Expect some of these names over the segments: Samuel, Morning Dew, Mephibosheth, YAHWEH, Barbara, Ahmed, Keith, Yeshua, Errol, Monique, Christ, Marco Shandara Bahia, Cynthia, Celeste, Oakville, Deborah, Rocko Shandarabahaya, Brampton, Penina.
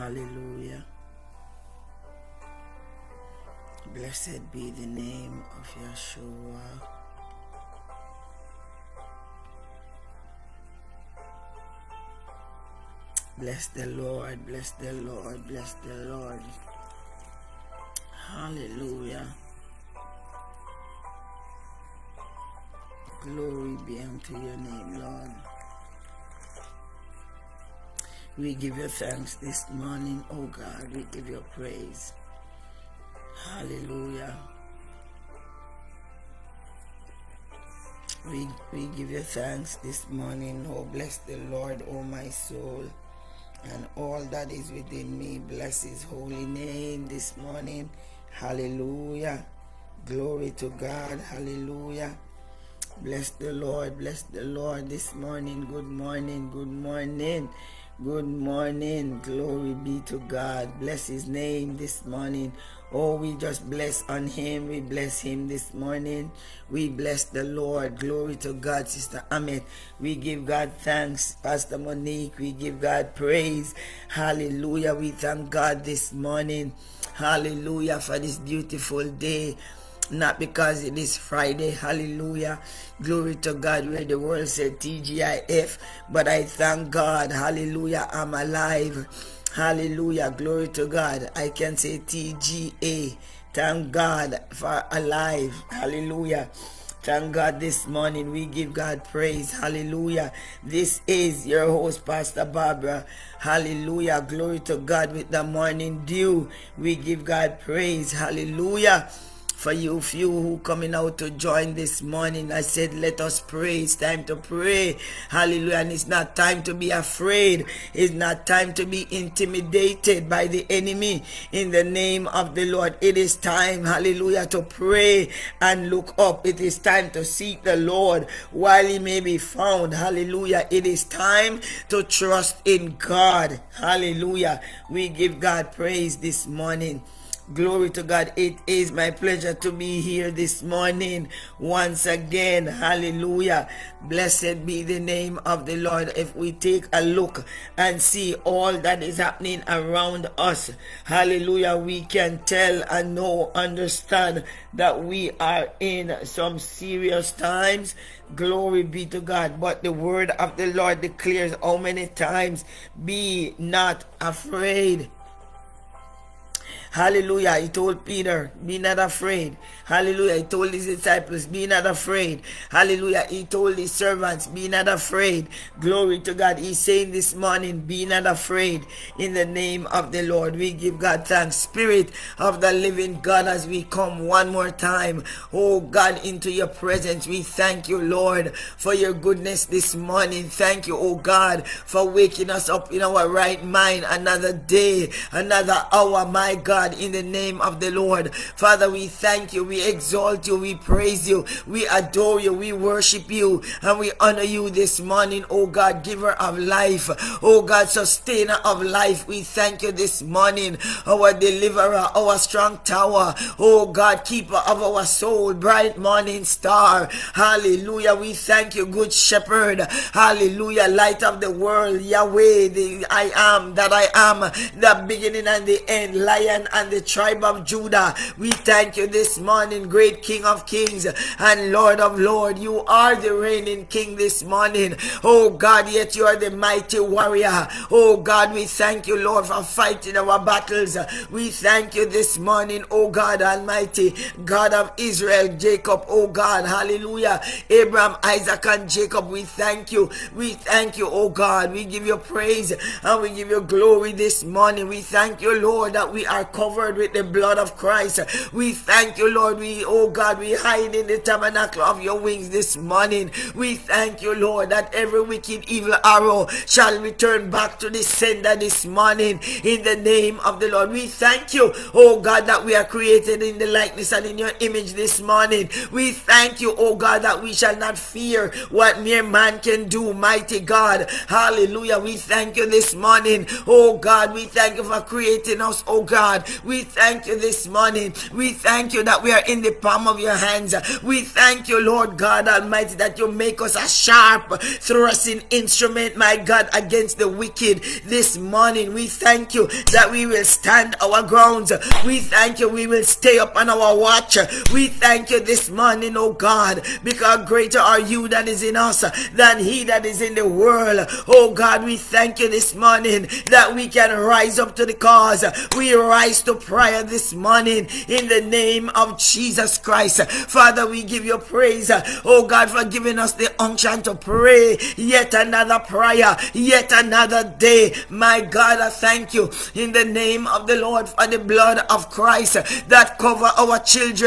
Hallelujah. Blessed be the name of Yeshua. Bless the Lord, bless the Lord, bless the Lord. Hallelujah. Glory be unto your name, Lord. We give you thanks this morning, oh God. We give you praise. Hallelujah. We give you thanks this morning. Oh, bless the Lord, oh my soul, and all that is within me. Bless his holy name this morning. Hallelujah. Glory to God. Hallelujah. Bless the Lord. Bless the Lord this morning. Good morning. Good morning. Good morning. Glory be to God. Bless his name this morning. Oh, we just bless on him. We bless him this morning. We bless the Lord. Glory to God, Sister Ahmed. We give God thanks, Pastor Monique. We give God praise. Hallelujah. We thank God this morning. Hallelujah for this beautiful day. Not because it is Friday. Hallelujah. Glory to God, where the world said TGIF, but I thank God. Hallelujah, I'm alive. Hallelujah, glory to God. I can say TGA. Thank God for alive. Hallelujah. Thank God this morning. We give God praise. Hallelujah. This is your host, Pastor Barbara. Hallelujah. Glory to God with the morning dew. We give God praise. Hallelujah. For you few who coming out to join this morning, I said, let us pray. It's time to pray. Hallelujah. And it's not time to be afraid. It's not time to be intimidated by the enemy. In the name of the Lord, it is time, hallelujah, to pray and look up. It is time to seek the Lord while he may be found. Hallelujah. It is time to trust in God. Hallelujah. We give God praise this morning. Glory to God. It is my pleasure to be here this morning once again. Hallelujah. Blessed be the name of the Lord. If we take a look and see all that is happening around us, hallelujah, we can tell and know, understand that we are in some serious times. Glory be to God. But the word of the Lord declares how many times, be not afraid. Hallelujah. He told Peter, be not afraid. Hallelujah. He told his disciples, be not afraid. Hallelujah. He told his servants, be not afraid. Glory to God. He's saying this morning, be not afraid in the name of the Lord. We give God thanks. Spirit of the living God, as we come one more time, oh God, into your presence, we thank you, Lord, for your goodness this morning. Thank you, oh God, for waking us up in our right mind. Another day, another hour, my God. In the name of the Lord, Father, we thank you, we exalt you, we praise you, we adore you, we worship you, and we honor you this morning, oh God, giver of life, oh God, sustainer of life. We thank you this morning, our deliverer, our strong tower, oh God, keeper of our soul, bright morning star. Hallelujah. We thank you, good shepherd. Hallelujah. Light of the world, YAHWEH, the I am that I am, the beginning and the end, Lion and the tribe of Judah. We thank you this morning, great King of Kings and Lord of Lords. You are the reigning King this morning, oh God, yet you are the mighty warrior. Oh God, we thank you, Lord, for fighting our battles. We thank you this morning, oh God Almighty, God of Israel, Jacob, oh God, hallelujah, Abraham, Isaac, and Jacob. We thank you. We thank you, oh God. We give you praise and we give you glory this morning. We thank you, Lord, that we are covered with the blood of Christ. We thank you, Lord. We, oh God, we hide in the tabernacle of your wings this morning. We thank you, Lord, that every wicked evil arrow shall return back to the sender this morning in the name of the Lord. We thank you, oh God, that we are created in the likeness and in your image this morning. We thank you, oh God, that we shall not fear what mere man can do, mighty God. Hallelujah. We thank you this morning, oh God. We thank you for creating us, oh God, We thank you this morning. We thank you that we are in the palm of your hands. We thank you, Lord God Almighty, that you make us a sharp thrusting instrument, my God, against the wicked this morning. We thank you that we will stand our grounds. We thank you we will stay up on our watch. We thank you this morning, oh God, because greater are you that is in us than he that is in the world. Oh God, we thank you this morning that we can rise up to the cause. We rise to prayer this morning in the name of Jesus Christ. Father, we give you praise, oh God, for giving us the unction to pray yet another prayer, yet another day. My God, I thank you in the name of the Lord for the blood of Christ that cover our children's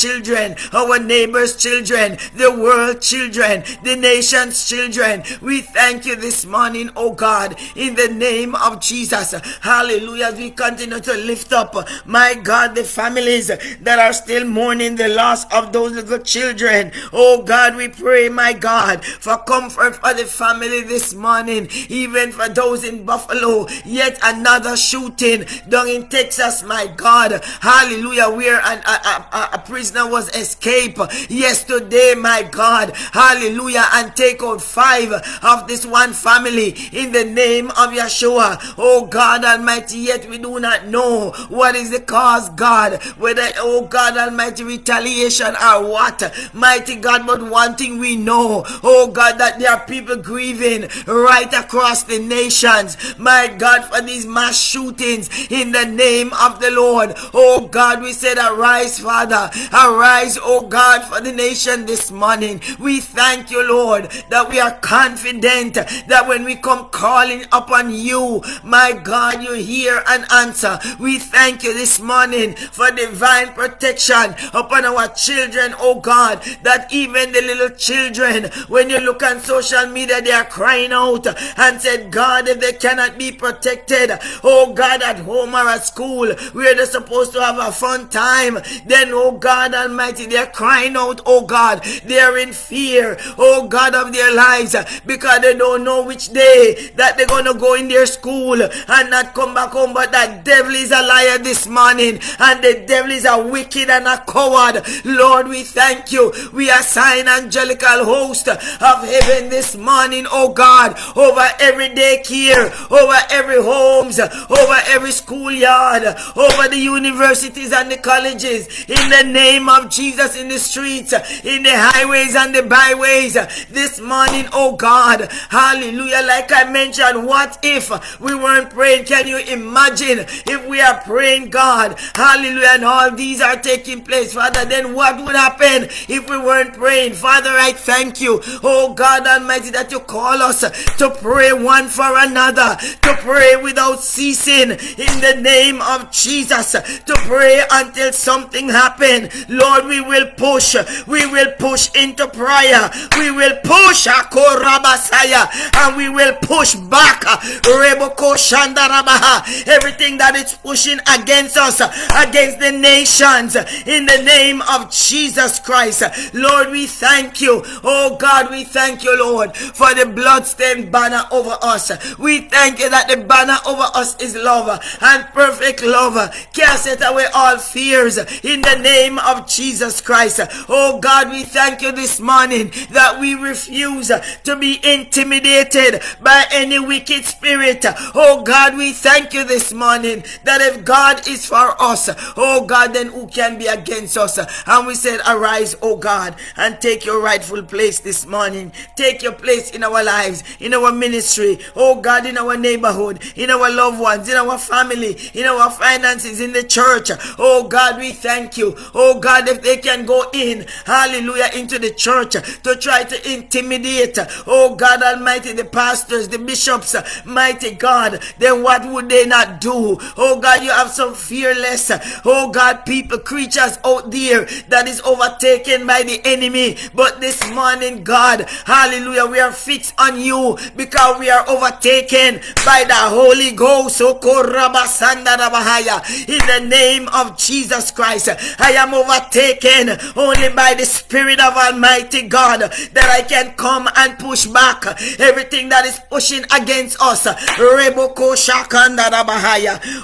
children, our neighbors' children, the world's children, the nation's children. We thank you this morning, oh God, in the name of Jesus. Hallelujah. As we continue to lift up, my God, the families that are still mourning the loss of those little children. Oh God, we pray, my God, for comfort for the family this morning, even for those in Buffalo. Yet another shooting down in Texas, my God. Hallelujah. Where a prisoner was escaped yesterday, my God. Hallelujah. And take out 5 of this one family in the name of Yeshua. Oh God Almighty, yet we do not know what is the cause, God, whether, oh God Almighty, retaliation or what, mighty God. But one thing we know, oh God, that there are people grieving right across the nations, my God, for these mass shootings in the name of the Lord. Oh God, we said arise, Father, arise, oh God, for the nation this morning. We thank you, Lord, that we are confident that when we come calling upon you, my God, you hear and answer. We thank you this morning for divine protection upon our children, oh God, that even the little children, when you look on social media, they are crying out and said, God, if they cannot be protected, oh God, at home or at school, where they're supposed to have a fun time, then, oh God Almighty, they're crying out, oh God, they're in fear, oh God, of their lives, because they don't know which day that they're going to go in their school and not come back home. But that devil is a liar this morning, and the devil is a wicked and a coward. Lord, we thank you. We assign angelical host of heaven this morning, oh God, over every daycare, over every homes, over every schoolyard, over the universities and the colleges, in the name of Jesus, in the streets, in the highways and the byways this morning, oh God. Hallelujah. Like I mentioned, what if we weren't praying? Can you imagine if we are praying, God? Hallelujah. And all these are taking place, Father. Then what would happen if we weren't praying? Father, I thank you, oh God Almighty, that you call us to pray one for another, to pray without ceasing in the name of Jesus, to pray until something happens. Lord, we will push into prayer, we will push and we will push back everything that is pushing against us, against the nations, in the name of Jesus Christ. Lord, we thank you, oh God, we thank you, Lord, for the bloodstained banner over us. We thank you that the banner over us is love, and perfect love casteth away all fears, in the name of Jesus Christ. Oh God, we thank you this morning that we refuse to be intimidated by any wicked spirit. Oh God, we thank you this morning that if God is for us, oh God, then who can be against us? And we said, arise, oh God, and take your rightful place this morning. Take your place in our lives, in our ministry, oh God, in our neighborhood, in our loved ones, in our family, in our finances, in the church. Oh God, we thank you. Oh God, if they can go in, hallelujah, into the church to try to intimidate, oh God Almighty, the pastors, the bishops, mighty God, then what would they not do? Oh God, you have some fearless, oh God, people, creatures out there that is overtaken by the enemy. But this morning, God, hallelujah, we are fixed on you because we are overtaken by the Holy Ghost. In the name of Jesus Christ, I am overtaken only by the Spirit of Almighty God, that I can come and push back everything that is pushing against us.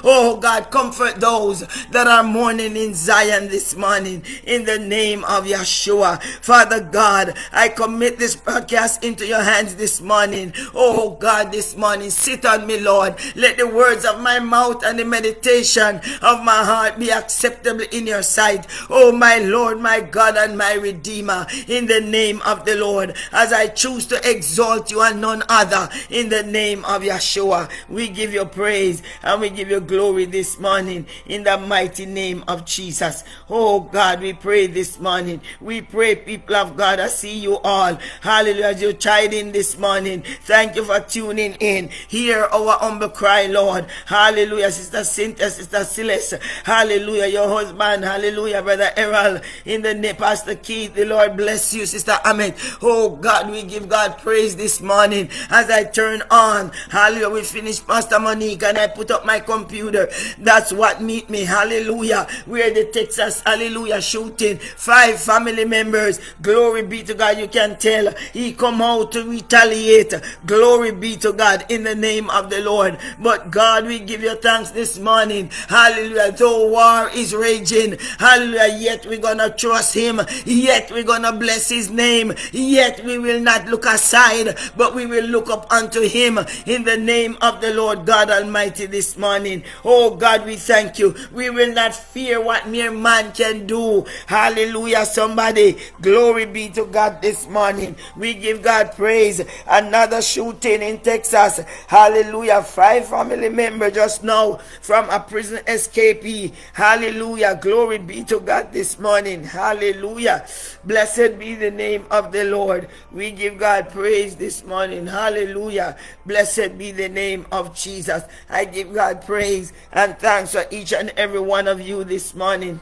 Oh God, comfort those that are mourning in Zion this morning in the name of Yeshua. Father God, I commit this podcast into your hands this morning. Oh God, this morning, sit on me, Lord. Let the words of my mouth and the meditation of my heart be acceptable in your sight. Oh my Lord, my God and my Redeemer, in the name of the Lord, as I choose to exalt you and none other, in the name of Yeshua, we give you praise and we give you glory this morning in the mighty name of Jesus. Oh God, we pray this morning. We pray, people of God, I see you all. Hallelujah, as you chide in this morning. Thank you for tuning in. Hear our humble cry, Lord. Hallelujah, Sister Cynthia, Sister Celeste. Hallelujah, your husband. Hallelujah, Brother Errol. In the name, Pastor Keith, the Lord bless you, Sister Ahmed. Oh God, we give God praise this morning as I turn on. Hallelujah, we finish Pastor Monique and I put up my computer. That's what meet me. Hallelujah, we're the Texas, hallelujah, shooting. 5 family members. Glory be to God. You can tell he come out to retaliate. Glory be to God in the name of the Lord. But God, we give you thanks this morning. Hallelujah, though war is raging. Hallelujah, yet we're going to trust him. Yet we're going to bless his name. Yet we will not look aside, but we will look up unto him in the name of the Lord God Almighty this morning. Oh God, we thank you. We will not fear what mere man can do. Hallelujah, somebody. Glory be to God this morning. We give God praise. Another shooting in Texas. Hallelujah, 5 family members just now from a prison escapee. Hallelujah, glory be to God this morning. Hallelujah, blessed be the name of the Lord. We give God praise this morning. Hallelujah, blessed be the name of Jesus. I give God praise and thanks for each and every one of you this morning.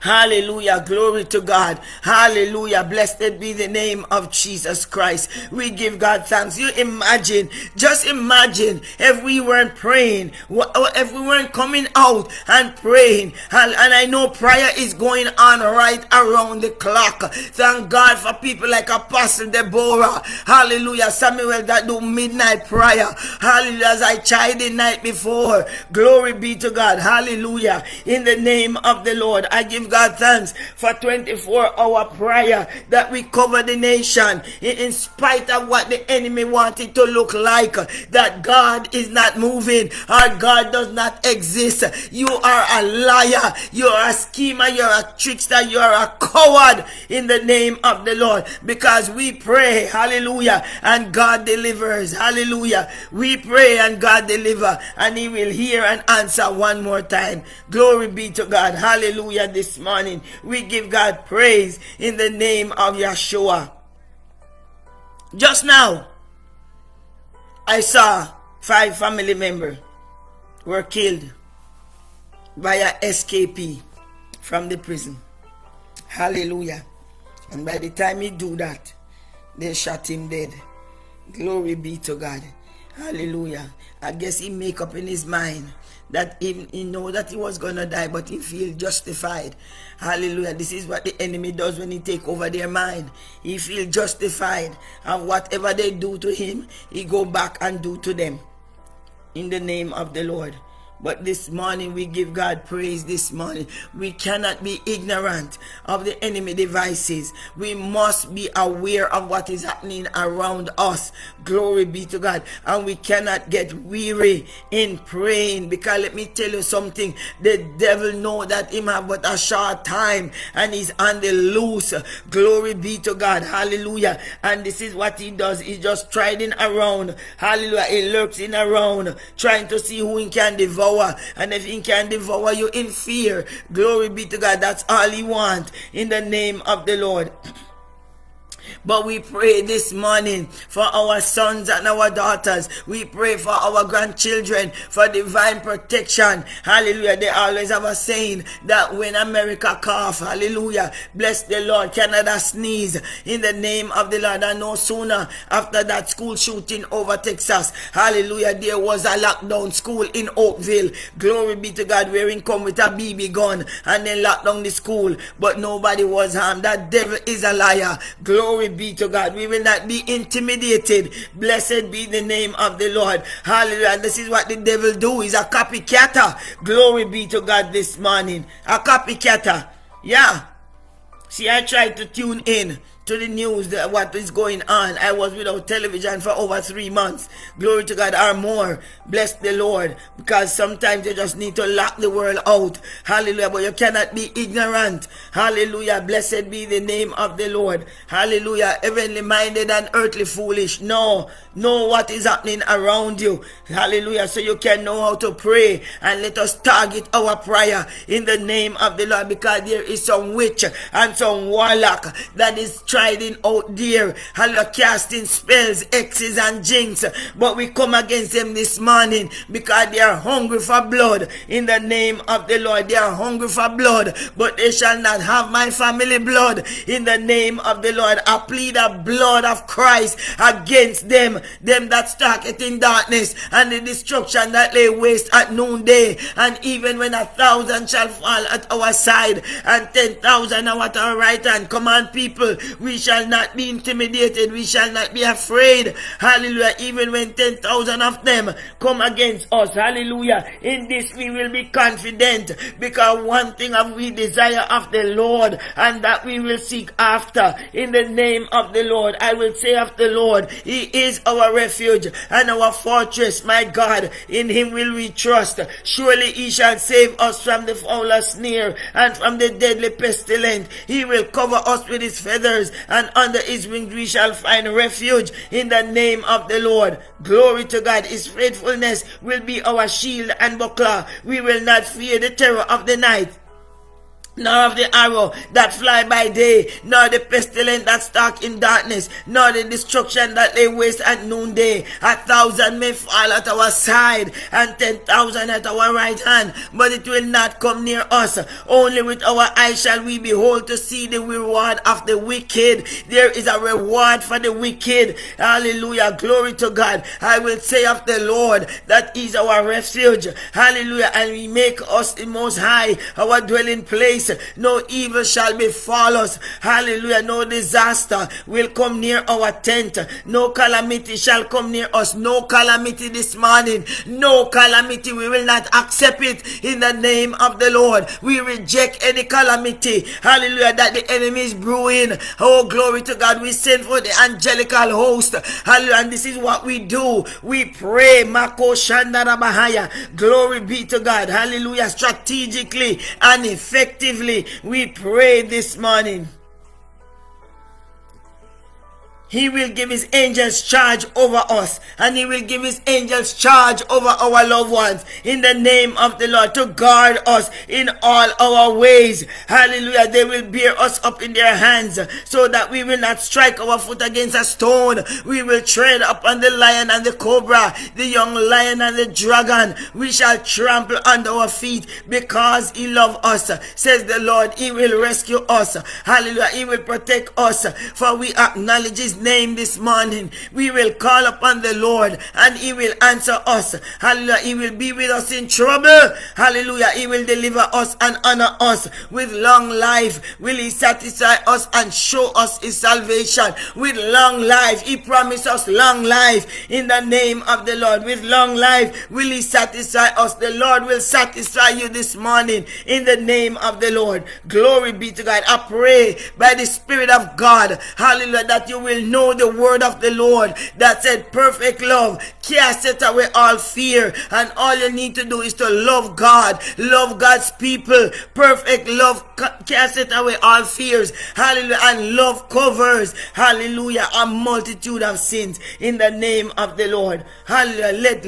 Hallelujah, glory to God. Hallelujah, blessed be the name of Jesus Christ. We give God thanks. You imagine, just imagine if we weren't praying, if we weren't coming out and praying. And I know prayer is going on right around the clock. Thank God for people like Apostle Deborah. Hallelujah, Samuel that do midnight prayer. Hallelujah, as I tried the night before. Glory be to God. Hallelujah, in the name of the Lord. I give God thanks for 24-hour prayer that we cover the nation in spite of what the enemy wanted to look like, that God is not moving, our God does not exist. You are a liar, you are a schemer, you are a trickster, you are a coward in the name of the Lord, because we pray, hallelujah, and God delivers. Hallelujah, we pray and God deliver, and he will hear and answer one more time. Glory be to God. Hallelujah, this morning we give God praise in the name of Yeshua. Just now I saw 5 family members were killed by an escapee from the prison. Hallelujah, and by the time he do that, they shot him dead. Glory be to God. Hallelujah, I guess he make up in his mind that he know that he was gonna die, but he feel justified. Hallelujah, this is what the enemy does when he take over their mind. He feel justified, and whatever they do to him, he go back and do to them in the name of the Lord. But this morning we give God praise this morning. We cannot be ignorant of the enemy devices. We must be aware of what is happening around us. Glory be to God. And we cannot get weary in praying, because let me tell you something. The devil know that him have but a short time and he's on the loose. Glory be to God. Hallelujah. And this is what he does. He's just striding around. Hallelujah. He lurks in around trying to see who he can devour. And if he can devour you in fear, glory be to God, that's all he wants in the name of the Lord. But we pray this morning for our sons and our daughters. We pray for our grandchildren, for divine protection. Hallelujah. They always have a saying that when America cough, hallelujah, bless the Lord, Canada sneeze in the name of the Lord. And no sooner after that school shooting over Texas, hallelujah, there was a lockdown school in Oakville. Glory be to God, where he come with a BB gun and then locked down the school. But nobody was harmed. That devil is a liar. Glory be to God. We will not be intimidated. Blessed be the name of the Lord. Hallelujah. And this is what the devil do. He's a copycatter. Glory be to God this morning. A copycatter. Yeah. See, I tried to tune in to the news, that what is going on. I was without television for over 3 months. Glory to God, or more. Bless the Lord. Because sometimes you just need to lock the world out. Hallelujah. But you cannot be ignorant. Hallelujah. Blessed be the name of the Lord. Hallelujah. Heavenly minded and earthly foolish. No. Know what is happening around you. Hallelujah. So you can know how to pray. And let us target our prayer in the name of the Lord. Because there is some witch and some warlock that is riding out there, hallelujah, casting spells, X's and jinx, but we come against them this morning because they are hungry for blood in the name of the Lord. They are hungry for blood, but they shall not have my family blood in the name of the Lord. I plead the blood of Christ against them that target in darkness and the destruction that lay waste at noonday. And even when 1,000 shall fall at our side and 10,000 at our right hand, come on people, we shall not be intimidated. We shall not be afraid. Hallelujah. Even when 10,000 of them come against us. Hallelujah. In this we will be confident. Because one thing have we desire of the Lord. And that we will seek after. In the name of the Lord. I will say of the Lord. He is our refuge and our fortress. My God. In him will we trust. Surely he shall save us from the fowler's snare. And from the deadly pestilence. He will cover us with his feathers. And under his wings we shall find refuge in the name of the Lord. Glory to God. His faithfulness will be our shield and buckler. We will not fear the terror of the night, nor of the arrow that fly by day, nor the pestilence that stalk in darkness, nor the destruction that lay waste at noonday. 1,000 may fall at our side, and 10,000 at our right hand, but it will not come near us. Only with our eyes shall we behold to see the reward of the wicked. There is a reward for the wicked. Hallelujah. Glory to God. I will say of the Lord that is our refuge. Hallelujah. And we make us the most high, our dwelling place. No evil shall befall us. Hallelujah. No disaster will come near our tent. No calamity shall come near us. No calamity this morning. No calamity. We will not accept it in the name of the Lord. We reject any calamity. Hallelujah. That the enemy is brewing. Oh, glory to God. We send for the angelical host. Hallelujah. And this is what we do. We pray. Marco Shandara Bahaya. Glory be to God. Hallelujah. Strategically and effectively. We pray this morning. He will give his angels charge over us. And he will give his angels charge over our loved ones. In the name of the Lord. To guard us in all our ways. Hallelujah. They will bear us up in their hands. So that we will not strike our foot against a stone. We will tread upon the lion and the cobra. The young lion and the dragon. We shall trample under our feet. Because he loves us. Says the Lord. He will rescue us. Hallelujah. He will protect us. For we acknowledge his name this morning. We will call upon the Lord and he will answer us. Hallelujah. He will be with us in trouble. Hallelujah. He will deliver us and honor us. With long life will he satisfy us and show us his salvation. With long life, he promised us long life in the name of the Lord. With long life will he satisfy us. The Lord will satisfy you this morning in the name of the Lord. Glory be to God. I pray by the Spirit of God, hallelujah, that you will know the word of the Lord that said perfect love casteth away all fear. And all you need to do is to love God, love God's people. Perfect love casteth away all fears. Hallelujah. And love covers, hallelujah, a multitude of sins in the name of the Lord. Hallelujah. Let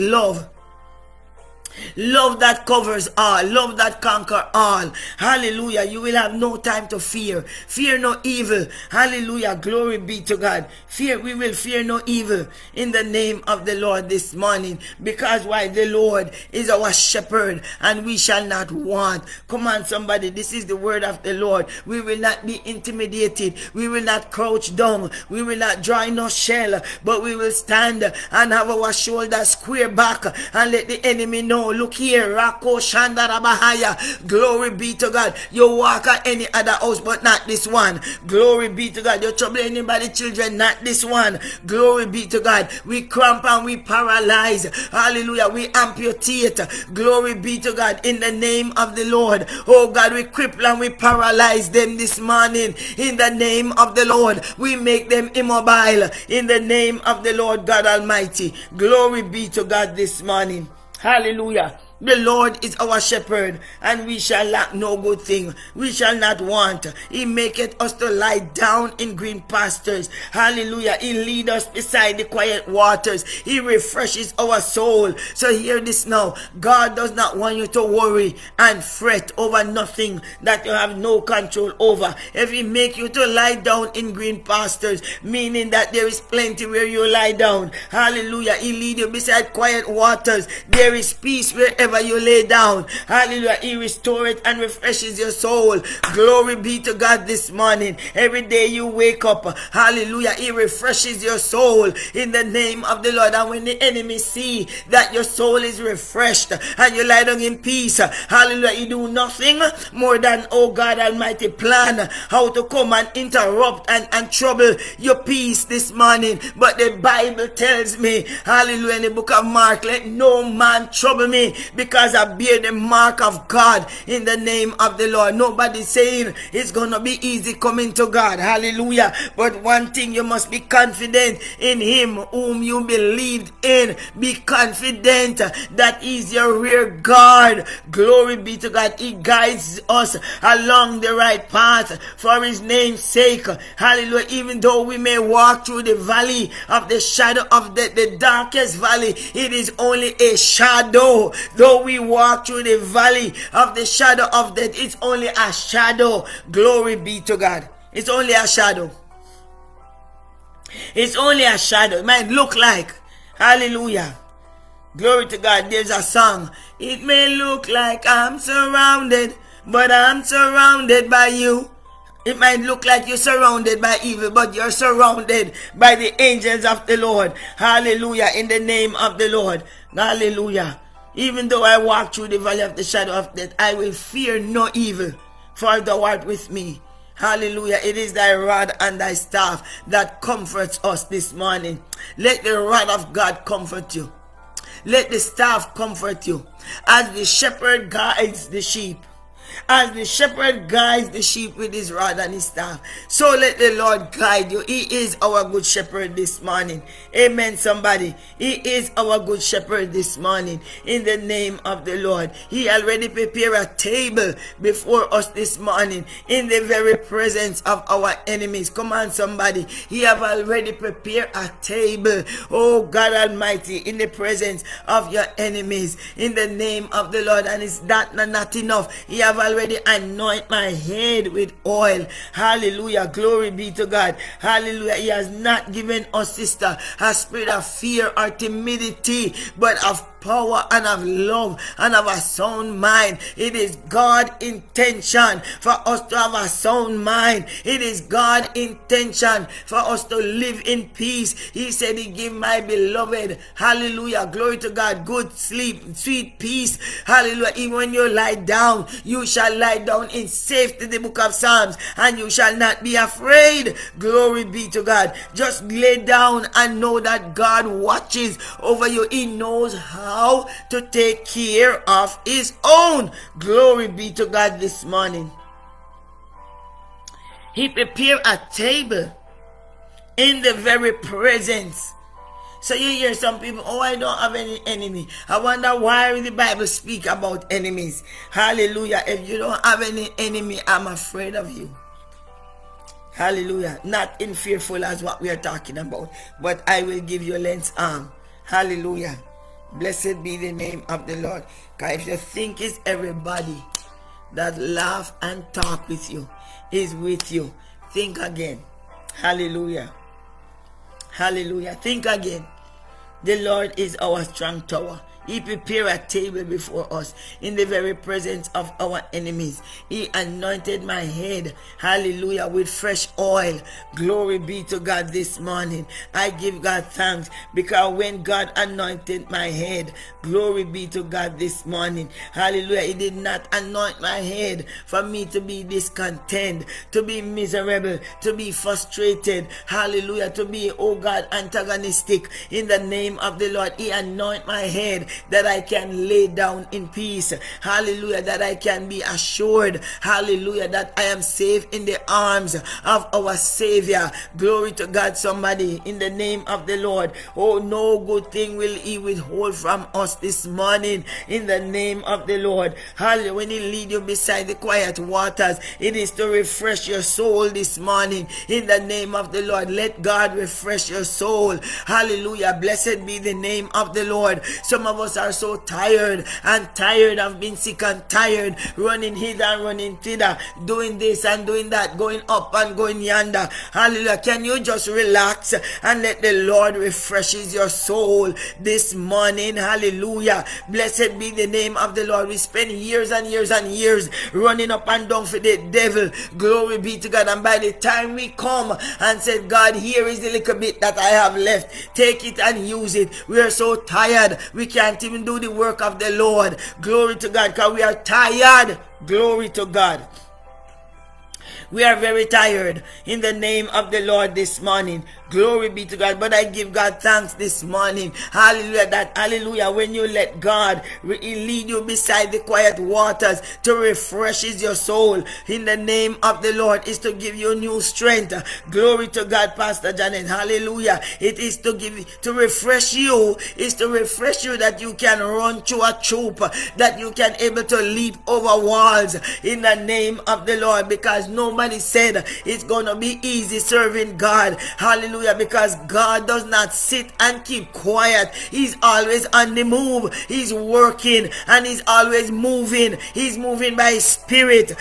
love that covers all, love that conquer all. Hallelujah. You will have no time to fear. Fear no evil. Hallelujah. Glory be to God. We will fear no evil in the name of the Lord this morning. Because why? The Lord is our shepherd and we shall not want. Come on somebody. This is the word of the Lord. We will not be intimidated. We will not crouch down. We will not draw in our shell. But we will stand and have our shoulders square back and let the enemy know no, look here, Rocko Shandarabahaya. Glory be to God. You walk at any other house, but not this one. Glory be to God. You trouble anybody, children, not this one. Glory be to God. We cramp and we paralyze. Hallelujah. We amputate. Glory be to God. In the name of the Lord. Oh God, we cripple and we paralyze them this morning. In the name of the Lord. We make them immobile. In the name of the Lord God Almighty. Glory be to God this morning. Hallelujah. The Lord is our shepherd, and we shall lack no good thing. We shall not want. He maketh us to lie down in green pastures. Hallelujah. He lead us beside the quiet waters. He refreshes our soul. So hear this now. God does not want you to worry and fret over nothing that you have no control over. If he make you to lie down in green pastures, meaning that there is plenty where you lie down. Hallelujah. He lead you beside quiet waters. There is peace wherever you lay down. Hallelujah. He restores and refreshes your soul. Glory be to God this morning. Every day you wake up, hallelujah, he refreshes your soul in the name of the Lord. And when the enemy see that your soul is refreshed and you lie down in peace, hallelujah, he do nothing more than, oh God Almighty, plan how to come and interrupt and trouble your peace this morning. But the Bible tells me, hallelujah, in the book of Mark, let no man trouble me, because I bear the mark of God in the name of the Lord. Nobody saying it's going to be easy coming to God. Hallelujah. But one thing, you must be confident in him whom you believed in. Be confident that he's your rear guard. Glory be to God. He guides us along the right path for his name's sake. Hallelujah. Even though we may walk through the valley of the shadow of the darkest valley, it is only a shadow. Though we walk through the valley of the shadow of death, it's only a shadow. Glory be to God. It's only a shadow. It's only a shadow. It might look like. Hallelujah. Glory to God. There's a song. It may look like I'm surrounded, but I'm surrounded by you. It might look like you're surrounded by evil, but you're surrounded by the angels of the Lord. Hallelujah. In the name of the Lord. Hallelujah. Even though I walk through the valley of the shadow of death, I will fear no evil, for thou art with me. Hallelujah. It is thy rod and thy staff that comforts us this morning. Let the rod of God comfort you. Let the staff comfort you. As the shepherd guides the sheep. As the shepherd guides the sheep with his rod and his staff, so let the Lord guide you. He is our good shepherd this morning. Amen, somebody. He is our good shepherd this morning. In the name of the Lord. He already prepared a table before us this morning in the very presence of our enemies. Come on, somebody. He have already prepared a table, oh God Almighty, in the presence of your enemies. In the name of the Lord. And is that not enough? He have already anointed my head with oil. Hallelujah. Glory be to God. Hallelujah. He has not given us, sister, a spirit of fear or timidity, but of power and of love and of a sound mind. It is God's intention for us to have a sound mind. It is God's intention for us to live in peace. He said he gave my beloved, hallelujah, glory to God, good sleep, sweet peace. Hallelujah. Even when you lie down, you shall lie down in safety, the book of Psalms, and you shall not be afraid. Glory be to God. Just lay down and know that God watches over you. He knows how to take care of his own. Glory be to God this morning. He prepared a table in the very presence. So you hear some people, oh, I don't have any enemy. I wonder why the Bible speaks about enemies. Hallelujah. If you don't have any enemy, I'm afraid of you. Hallelujah. Not in fearful as what we are talking about, but I will give you a lens arm. Hallelujah. Blessed be the name of the Lord. Because if you think it's everybody that laugh and talk with you is with you, think again. Hallelujah. Hallelujah. Think again. The Lord is our strong tower. He prepared a table before us in the very presence of our enemies. He anointed my head, hallelujah, with fresh oil. Glory be to God this morning. I give God thanks because when God anointed my head, glory be to God this morning, hallelujah, He did not anoint my head for me to be discontent, to be miserable, to be frustrated, hallelujah, to be, oh God, antagonistic. In the name of the Lord, He anointed my head that I can lay down in peace, hallelujah, that I can be assured, hallelujah, that I am safe in the arms of our Savior. Glory to God, somebody, in the name of the Lord. Oh, no good thing will He withhold from us this morning, in the name of the Lord. Hallelujah. When He lead you beside the quiet waters, it is to refresh your soul this morning, in the name of the Lord. Let God refresh your soul, hallelujah. Blessed be the name of the Lord. Some of us are so tired and tired of being sick and tired, running hither and running thither, doing this and doing that, going up and going yonder. Hallelujah. Can you just relax and let the Lord refreshes your soul this morning? Hallelujah. Blessed be the name of the Lord. We spend years and years and years running up and down for the devil. Glory be to God. And by the time we come and said, God, here is the little bit that I have left, take it and use it, we are so tired we can't even do the work of the Lord. Glory to God, because we are tired. Glory to God. We are very tired, in the name of the Lord this morning. Glory be to God. But I give God thanks this morning. Hallelujah. That, hallelujah, when you let God lead you beside the quiet waters to refreshes your soul, in the name of the Lord, is to give you new strength. Glory to God, Pastor Janet. Hallelujah. It is to give, to refresh you, is to refresh you that you can run through a troop, that you can able to leap over walls, in the name of the Lord, because nobody said it's going to be easy serving God. Hallelujah. Because God does not sit and keep quiet. He's always on the move. He's working and He's always moving. He's moving by His Spirit.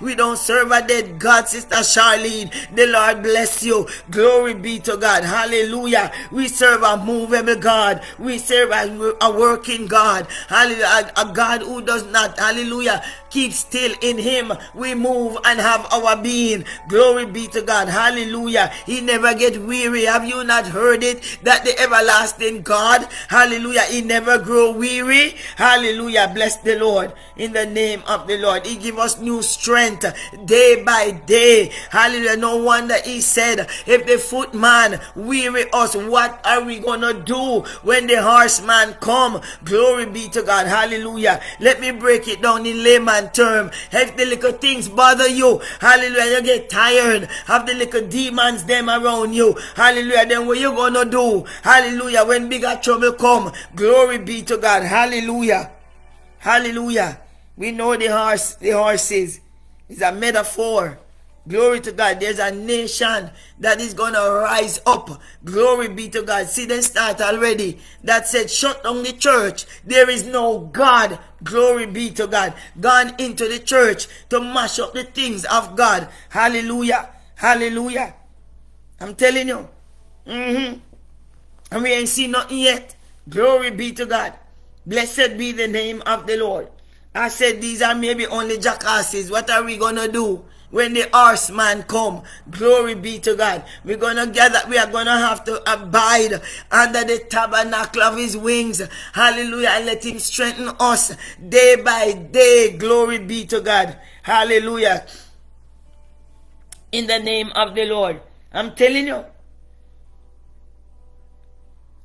We don't serve a dead God, Sister Charlene. The Lord bless you. Glory be to God. Hallelujah. We serve a movable God. We serve a working God. Hallelujah. A God who does not, hallelujah, keep still. In Him we move and have our being. Glory be to God. Hallelujah. He never get weary. Have you not heard it? That the everlasting God, hallelujah, He never grow weary. Hallelujah. Bless the Lord. In the name of the Lord, He give us new strength day by day. Hallelujah. No wonder He said, if the footman weary us, what are we gonna do when the horseman come? Glory be to God. Hallelujah. Let me break it down in layman term. If the little things bother you, hallelujah, you get tired, have the little demons them around you, hallelujah, then what you gonna do? Hallelujah. When bigger trouble come, glory be to God. Hallelujah. Hallelujah. We know the horse, the horses is a metaphor. Glory to God. There's a nation that is going to rise up. Glory be to God. See, they start already. That said, shut down the church. There is no God. Glory be to God. Gone into the church to mash up the things of God. Hallelujah. Hallelujah. I'm telling you. And we ain't seen nothing yet. Glory be to God. Blessed be the name of the Lord. I said, these are maybe only jackasses. What are we going to do when the horseman come? Glory be to God. We're going to gather. We are going to have to abide under the tabernacle of His wings. Hallelujah. And let Him strengthen us day by day. Glory be to God. Hallelujah. In the name of the Lord. I'm telling you.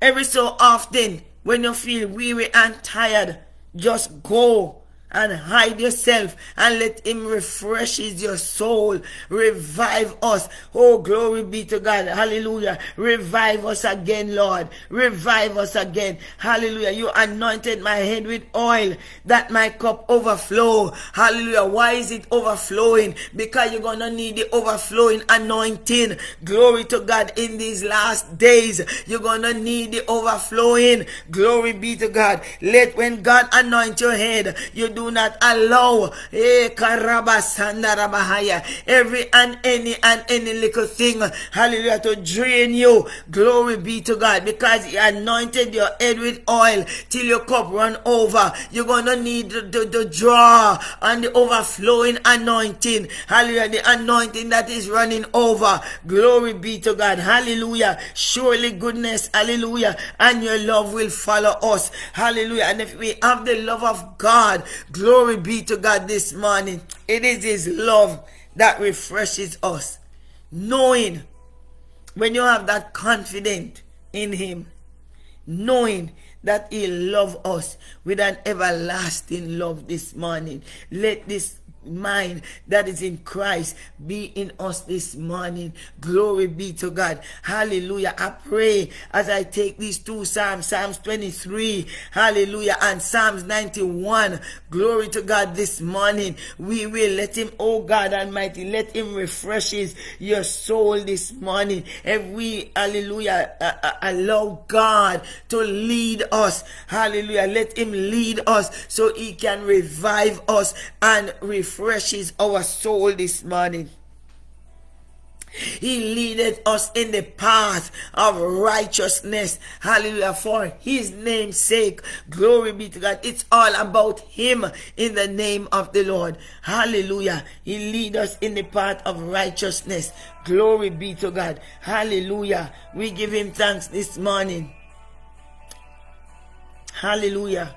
Every so often, when you feel weary and tired, just go and hide yourself and let Him refreshes your soul. Revive us. Oh, glory be to God. Hallelujah. Revive us again, Lord. Revive us again. Hallelujah. You anointed my head with oil that my cup overflow. Hallelujah. Why is it overflowing? Because you're going to need the overflowing anointing. Glory to God. In these last days, you're going to need the overflowing. Glory be to God. Let, when God anoint your head, you do do not allow every and any little thing, hallelujah, to drain you. Glory be to God, because He anointed your head with oil till your cup run over. You're going to need the draw and the overflowing anointing. Hallelujah, the anointing that is running over. Glory be to God. Hallelujah. Surely goodness, hallelujah, and your love will follow us. Hallelujah. And if we have the love of God, glory be to God this morning. It is His love that refreshes us. Knowing, when you have that confidence in Him, knowing that He loves us with an everlasting love this morning. Let this mind that is in Christ be in us this morning. Glory be to God. Hallelujah. I pray as I take these two Psalms, Psalms 23, hallelujah, and Psalms 91. Glory to God this morning. We will let Him, oh God Almighty, let Him refresh your soul this morning. If we, hallelujah, allow God to lead us, hallelujah, let Him lead us so He can revive us and refreshes our soul this morning. He leadeth us in the path of righteousness, hallelujah, for His name's sake. Glory be to God. It's all about Him in the name of the Lord. Hallelujah. He leads us in the path of righteousness. Glory be to God. Hallelujah. We give Him thanks this morning. Hallelujah.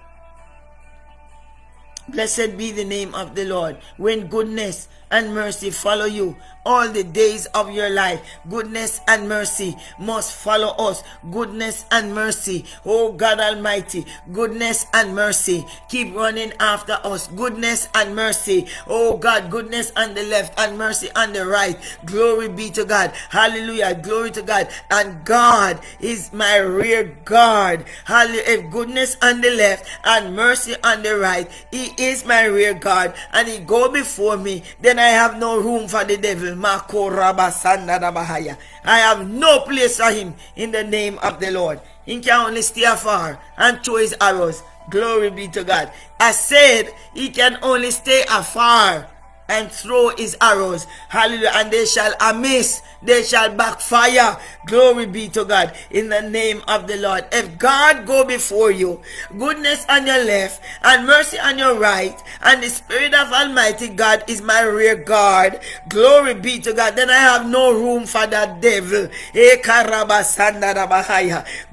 Blessed be the name of the Lord. When goodness and mercy follow you all the days of your life, goodness and mercy must follow us. Goodness and mercy, oh God Almighty, goodness and mercy keep running after us. Goodness and mercy, oh God, goodness on the left and mercy on the right. Glory be to God. Hallelujah. Glory to God. And God is my rear guard. Hallelujah. If goodness on the left and mercy on the right, He is my rear guard, and He go before me. Then I have no room for the devil. Marco Shandara Bahia. I have no place for him in the name of the Lord. He can only steer far and throw His arrows. Glory be to God. I said He can only stay afar and throw His arrows. Hallelujah. And they shall amiss. They shall backfire. Glory be to God. In the name of the Lord. If God go before you, goodness on your left and mercy on your right, and the Spirit of Almighty God is my rear guard. Glory be to God. Then I have no room for that devil.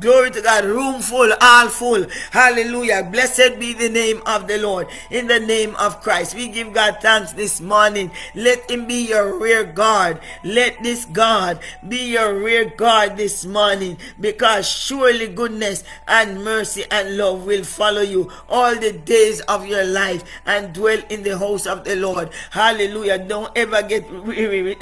Glory to God. Room full, all full. Hallelujah. Blessed be the name of the Lord. In the name of Christ. We give God thanks this morning. Let Him be your rear guard. Let this God be your rear guard this morning, because surely goodness and mercy and love will follow you all the days of your life and dwell in the house of the Lord. Hallelujah. Don't ever get weary.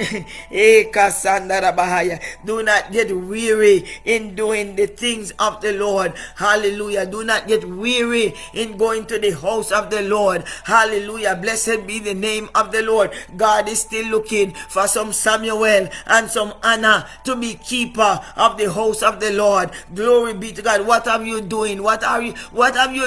Do not get weary in doing the things of the Lord. Hallelujah. Do not get weary in going to the house of the Lord. Hallelujah. Blessed be the name of the Lord. God is still looking for some Samuel and some Anna to be keeper of the house of the Lord. Glory be to God. What have you doing? What have you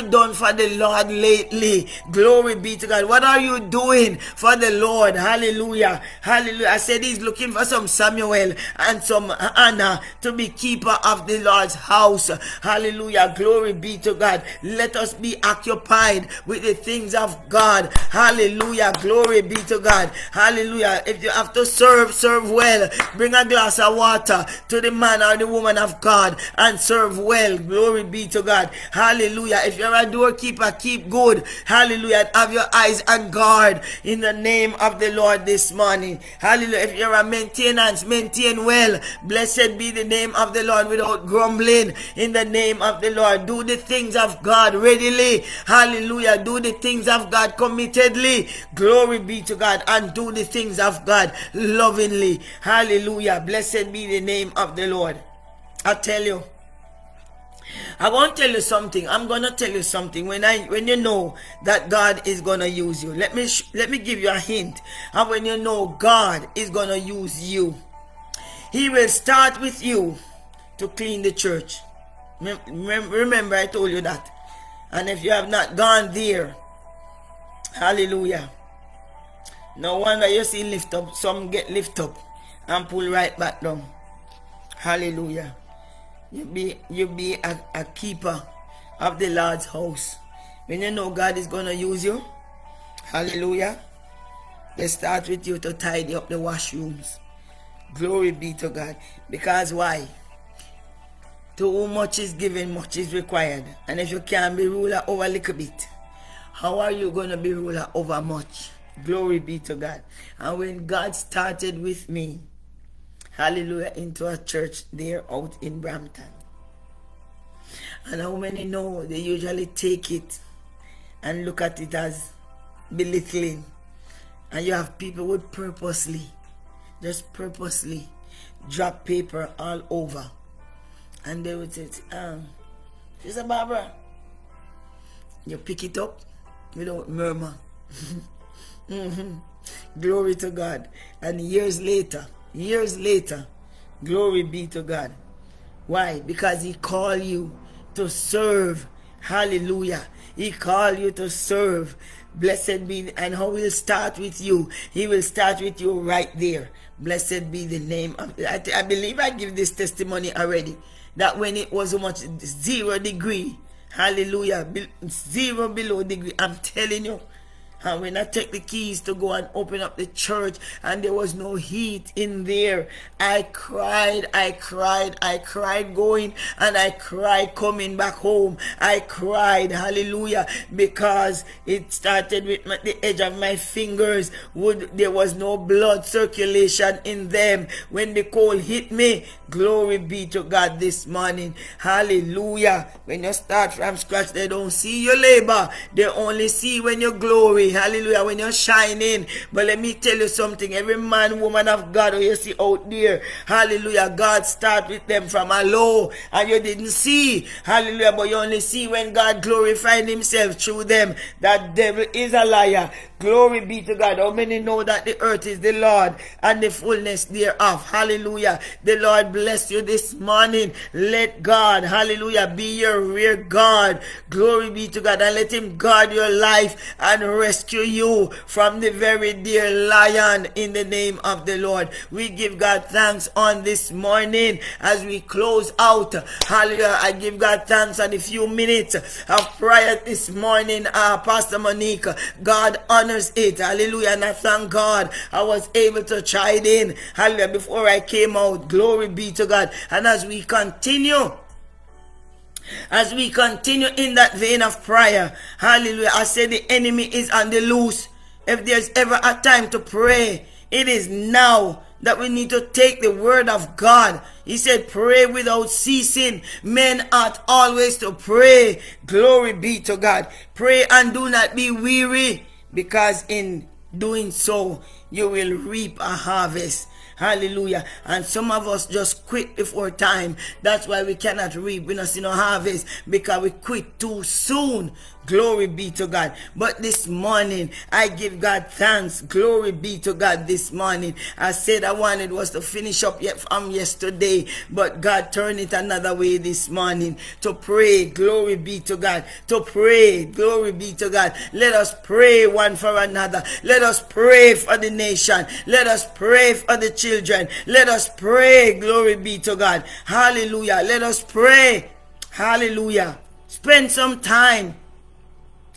done for the Lord lately? Glory be to God. What are you doing for the Lord? Hallelujah. Hallelujah. I said He's looking for some Samuel and some Anna to be keeper of the Lord's house. Hallelujah. Glory be to God. Let us be occupied with the things of God. Hallelujah. Glory be to God. Hallelujah. If you have to serve, serve well. Bring a glass of water to the man or the woman of God and serve well. Glory be to God. Hallelujah. If you're a doorkeeper, keep good. Hallelujah. Have your eyes on guard in the name of the Lord this morning. Hallelujah. If you're a maintenance, maintain well. Blessed be the name of the Lord without grumbling in the name of the Lord. Do the things of God readily. Hallelujah. Do the things of God committedly. Glory be to God. And do the things of God lovingly. Hallelujah. Blessed be the name of the Lord. I tell you, I want to tell you something. I'm going to tell you something. When you know that God is going to use you, let me give you a hint. And when you know God is going to use you, He will start with you to clean the church. Remember I told you that. And if you have not gone there, Hallelujah. No wonder you see lift up. Some get lift up and pull right back down. Hallelujah. You be a keeper of the Lord's house. When you know God is going to use you, hallelujah, they start with you to tidy up the washrooms. Glory be to God. Because why? To whom much is given, much is required. And if you can't be ruler over a little bit, how are you going to be ruler over much? Glory be to God. And when God started with me, hallelujah, into a church there out in Brampton. And how many know they usually take it and look at it as belittling. And you have people who purposely drop paper all over. And they would say, Sister Barbara, you pick it up, you don't murmur. Mm-hmm. Glory to God. And years later, glory be to God. Why? Because he called you to serve. Hallelujah. He called you to serve. Blessed be, and how he'll start with you. He will start with you right there. Blessed be the name of, I believe I give this testimony already, that when it was so much 0 degree, hallelujah, 0 below degree, I'm telling you. And when I take the keys to go and open up the church and there was no heat in there, I cried going and I cried coming back home. I cried, hallelujah, because it started with the edge of my fingers. There was no blood circulation in them when the cold hit me. Glory be to God this morning. Hallelujah. When you start from scratch, they don't see your labor. They only see when you glory. Hallelujah. When you're shining. But let me tell you something. Every man, woman of God who you see out there, hallelujah, God start with them from a low. And you didn't see. Hallelujah. But you only see when God glorified himself through them. That devil is a liar. Glory be to God. How many know that the earth is the Lord and the fullness thereof? Hallelujah. The Lord bless you this morning. Let God, hallelujah, be your rear guard. Glory be to God. And let him guard your life and rescue you from the very dear lion in the name of the Lord. We give God thanks on this morning as we close out. Hallelujah. I give God thanks on a few minutes of prayer this morning. Pastor Monique, God honor it. Hallelujah. And I thank God I was able to chime in, hallelujah, before I came out. Glory be to God. And as we continue in that vein of prayer, hallelujah, I say the enemy is on the loose. If there's ever a time to pray, it is now that we need to take the word of God. He said, pray without ceasing. Men ought always to pray. Glory be to God. Pray and do not be weary, because in doing so, you will reap a harvest. Hallelujah. And some of us just quit before time. That's why we cannot reap. We don't see no harvest, because we quit too soon. Glory be to God. But this morning, I give God thanks. Glory be to God this morning. I said I wanted was to finish up yet from yesterday, but God turned it another way this morning. To pray, glory be to God. To pray, glory be to God. Let us pray one for another. Let us pray for the nation. Let us pray for the children. Let us pray, glory be to God. Hallelujah. Let us pray. Hallelujah. Spend some time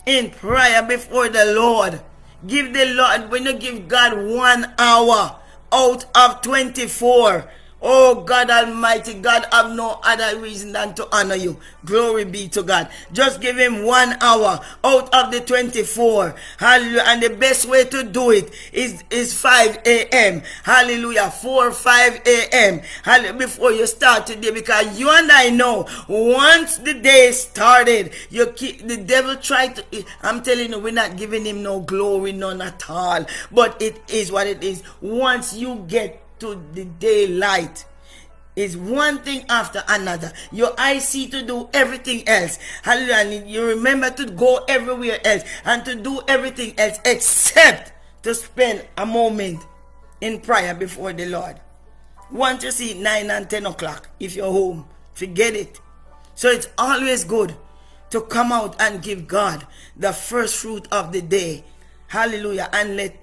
in prayer before the Lord. Give the Lord, when you give God 1 hour out of 24, oh God Almighty, God have no other reason than to honor you. Glory be to God. Just give him 1 hour out of the 24. Hallelujah. And the best way to do it is 5 a.m. Hallelujah. 4 or 5 a.m. Hallelujah. Before you start today, because you and I know once the day started, you keep, the devil tried to, I'm telling you, we're not giving him no glory, none at all. But it is what it is. Once you get to the daylight, is one thing after another. Your eyes see to do everything else. Hallelujah. And you remember to go everywhere else and to do everything else except to spend a moment in prayer before the Lord. Once you see 9 and 10 o'clock, if you're home, forget it. So it's always good to come out and give God the first fruit of the day. Hallelujah. And let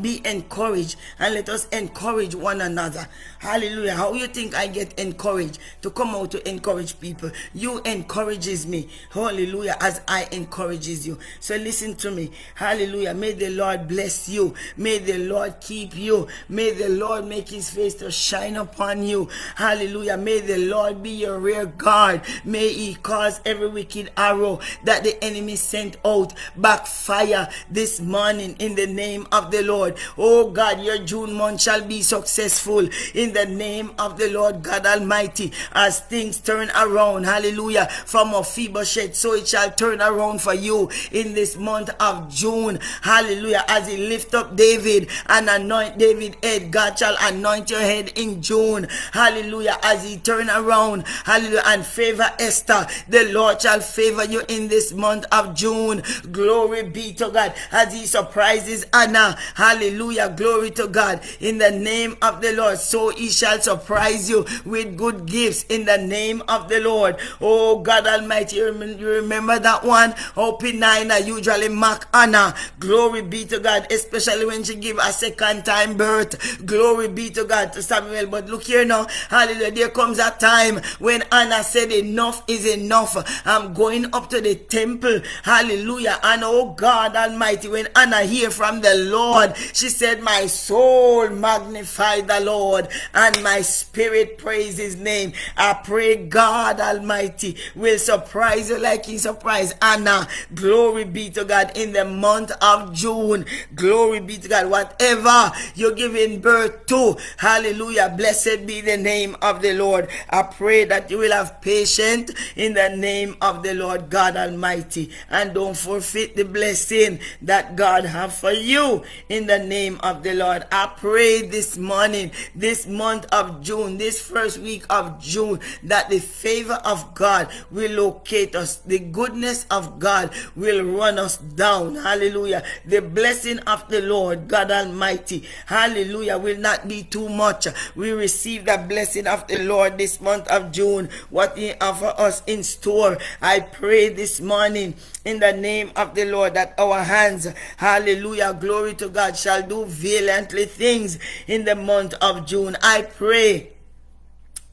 be encouraged, and let us encourage one another. Hallelujah. How you think I get encouraged to come out to encourage people? You encourages me. Hallelujah. As I encourages you. So listen to me. Hallelujah. May the Lord bless you. May the Lord keep you. May the Lord make his face to shine upon you. Hallelujah. May the Lord be your rear guard. May he cause every wicked arrow that the enemy sent out backfire this morning in the name of the Lord. Oh God, your June month shall be successful in the name of the Lord God Almighty. As things turn around, hallelujah, from Mephibosheth, so it shall turn around for you in this month of June. Hallelujah. As he lift up David and anoint David's head, God shall anoint your head in June. Hallelujah. As he turn around, hallelujah, and favor Esther, the Lord shall favor you in this month of June. Glory be to God. As he surprises Anna, hallelujah. Hallelujah. Glory to God. In the name of the Lord. So he shall surprise you with good gifts in the name of the Lord. Oh God Almighty. You remember that one? Oh, Penina usually mock Anna. Glory be to God. Especially when she give a second time birth. Glory be to God to Samuel. But look here now. Hallelujah. There comes a time when Anna said enough is enough. I'm going up to the temple. Hallelujah. And oh God Almighty, when Anna hear from the Lord, she said, my soul magnify the Lord, and my spirit praise his name. I pray God Almighty will surprise you like he surprised Anna. Glory be to God in the month of June. Glory be to God. Whatever you're giving birth to, hallelujah, blessed be the name of the Lord. I pray that you will have patience in the name of the Lord God Almighty, and don't forfeit the blessing that God have for you in the name of the Lord. I pray this morning, this month of June, this first week of June, that the favor of God will locate us. The goodness of God will run us down. Hallelujah. The blessing of the Lord God Almighty, hallelujah, will not be too much. We receive the blessing of the Lord this month of June. What he offers us in store, I pray this morning in the name of the Lord that our hands, hallelujah, glory to God, shall do valiantly things in the month of June. I pray,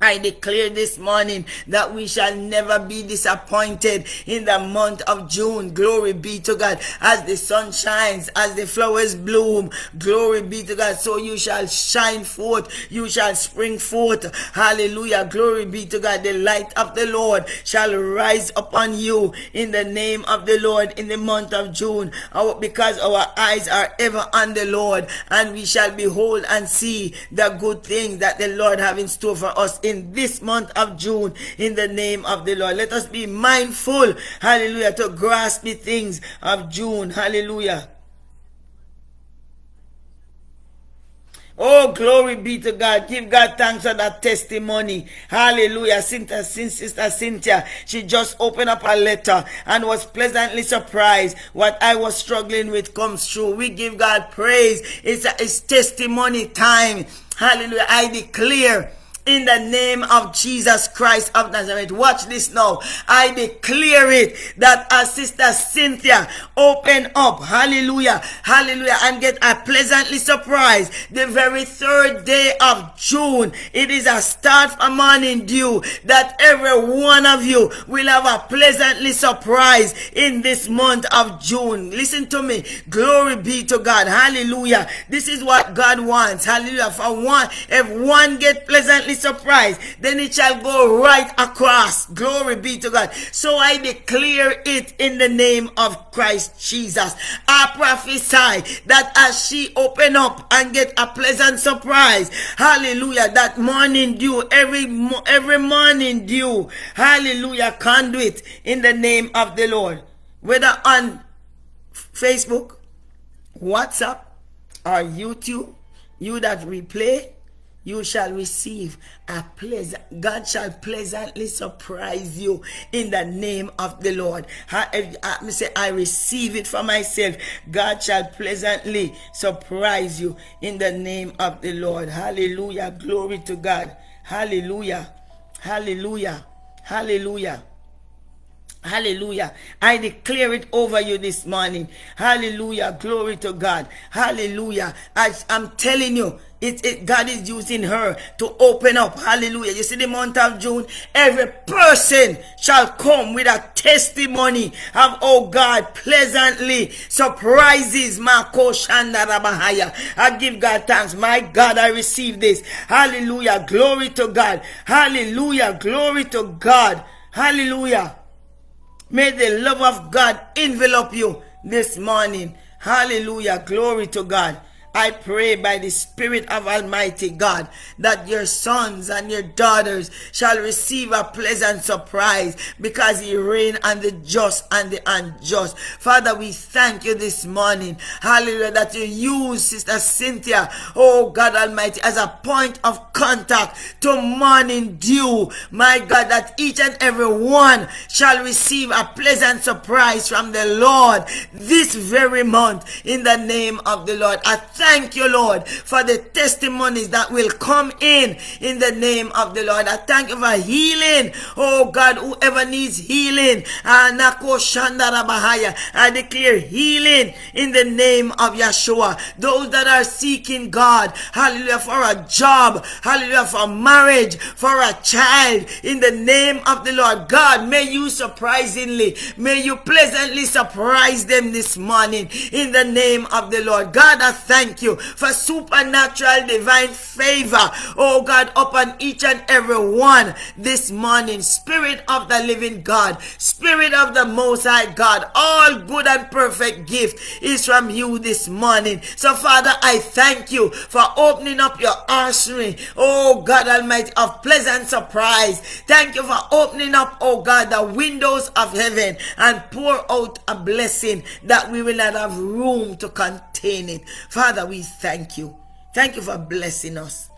I declare this morning that we shall never be disappointed in the month of June. Glory be to God. As the sun shines, as the flowers bloom, glory be to God, so you shall shine forth, you shall spring forth. Hallelujah. Glory be to God. The light of the Lord shall rise upon you in the name of the Lord in the month of June. Because our eyes are ever on the Lord, and we shall behold and see the good things that the Lord have in store for us in this month of June in the name of the Lord. Let us be mindful, hallelujah, to grasp the things of June. Hallelujah. Oh, glory be to God. Give God thanks for that testimony. Hallelujah. Sister Cynthia, she just opened up her letter and was pleasantly surprised. What I was struggling with comes true. We give God praise. It's testimony time. Hallelujah. I declare in the name of Jesus Christ of Nazareth. Watch this now. I declare it that our sister Cynthia open up, hallelujah, hallelujah, and get a pleasantly surprised. The very third day of June, it is a start for Morning Dew, that every one of you will have a pleasantly surprise in this month of June. Listen to me. Glory be to God. Hallelujah. This is what God wants. Hallelujah. For one, if one get pleasantly surprise, then it shall go right across. Glory be to God. So I declare it in the name of Christ Jesus. I prophesy that as she open up and get a pleasant surprise, hallelujah, that morning dew, every morning dew, hallelujah, conduit in the name of the Lord, whether on Facebook, WhatsApp, or YouTube, you that replay, you shall receive a pleasant, God shall pleasantly surprise you in the name of the Lord. I receive it for myself. God shall pleasantly surprise you in the name of the Lord. Hallelujah. Glory to God. Hallelujah. Hallelujah. Hallelujah. Hallelujah. I declare it over you this morning. Hallelujah. Glory to God. Hallelujah. I'm telling you, God is using her to open up. Hallelujah. You see, the month of June, every person shall come with a testimony of, oh God, pleasantly surprises. Marco Shandarabahaya. I give God thanks. My God, I receive this. Hallelujah. Glory to God. Hallelujah. Glory to God. Hallelujah. May the love of God envelop you this morning. Hallelujah. Glory to God. I pray by the Spirit of Almighty God that your sons and your daughters shall receive a pleasant surprise, because He reigns on the just and the unjust. Father, we thank you this morning. Hallelujah, that you use Sister Cynthia, oh God Almighty, as a point of contact to Morning Dew. My God, that each and every one shall receive a pleasant surprise from the Lord this very month, in the name of the Lord. I thank you, Lord, for the testimonies that will come in the name of the Lord. I thank you for healing. Oh God, whoever needs healing, I declare healing in the name of Yeshua. Those that are seeking God, hallelujah, for a job, hallelujah, for marriage, for a child, in the name of the Lord. God, may you surprisingly, may you pleasantly surprise them this morning in the name of the Lord. God, I thank you for supernatural divine favor, oh God, upon each and every one this morning. Spirit of the living God, Spirit of the Most High God, all good and perfect gift is from you this morning. So Father, I thank you for opening up your arsenal, oh God Almighty, of pleasant surprise. Thank you for opening up, oh God, the windows of heaven and pour out a blessing that we will not have room to contain it. Father, we thank you. Thank you for blessing us.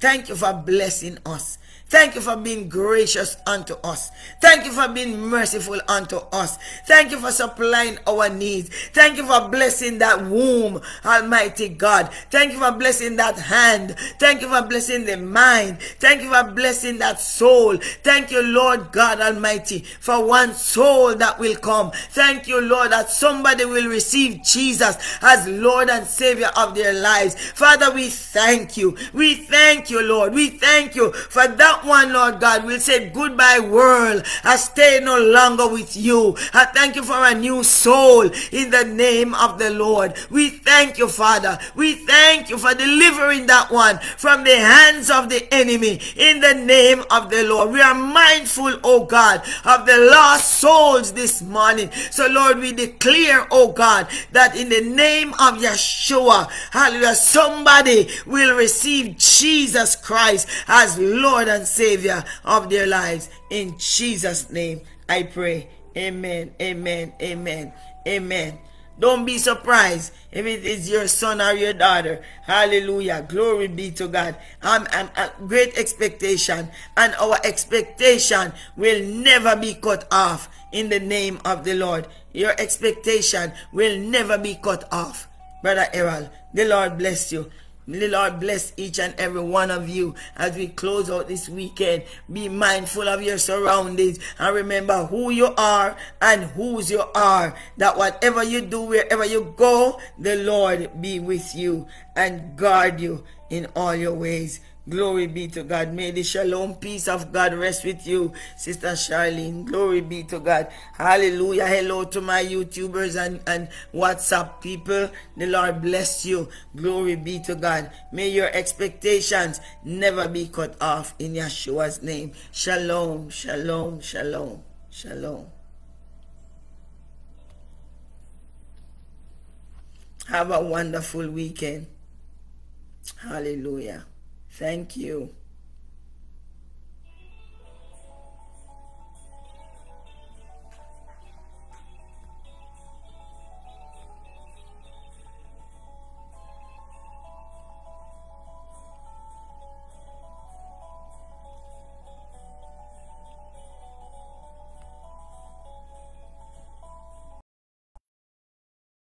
Thank you for blessing us. Thank you for being gracious unto us. Thank you for being merciful unto us. Thank you for supplying our needs. Thank you for blessing that womb, Almighty God. Thank you for blessing that hand. Thank you for blessing the mind. Thank you for blessing that soul. Thank you, Lord God Almighty, for one soul that will come. Thank you, Lord, that somebody will receive Jesus as Lord and Savior of their lives. Father, we thank you. We thank you, Lord. We thank you for that one, Lord God, will say, goodbye world, I stay no longer with you. I thank you for a new soul in the name of the Lord. We thank you, Father. We thank you for delivering that one from the hands of the enemy in the name of the Lord. We are mindful, oh God, of the lost souls this morning. So Lord, we declare, oh God, that in the name of Yeshua, hallelujah, somebody will receive Jesus Christ as Lord and Savior of their lives. In Jesus' name I pray. Amen, amen, amen, amen. Don't be surprised if it is your son or your daughter. Hallelujah. Glory be to God. I'm a great expectation, and our expectation will never be cut off in the name of the Lord. Your expectation will never be cut off. Brother Errol, the Lord bless you. The Lord bless each and every one of you as we close out this weekend. Be mindful of your surroundings and remember who you are and whose you are. That whatever you do, wherever you go, the Lord be with you and guard you in all your ways. Glory be to God. May the shalom, peace of God rest with you, Sister Charlene. Glory be to God. Hallelujah. Hello to my YouTubers and WhatsApp people. The Lord bless you. Glory be to God. May your expectations never be cut off in Yeshua's name. Shalom, shalom, shalom, shalom. Have a wonderful weekend. Hallelujah. Thank you.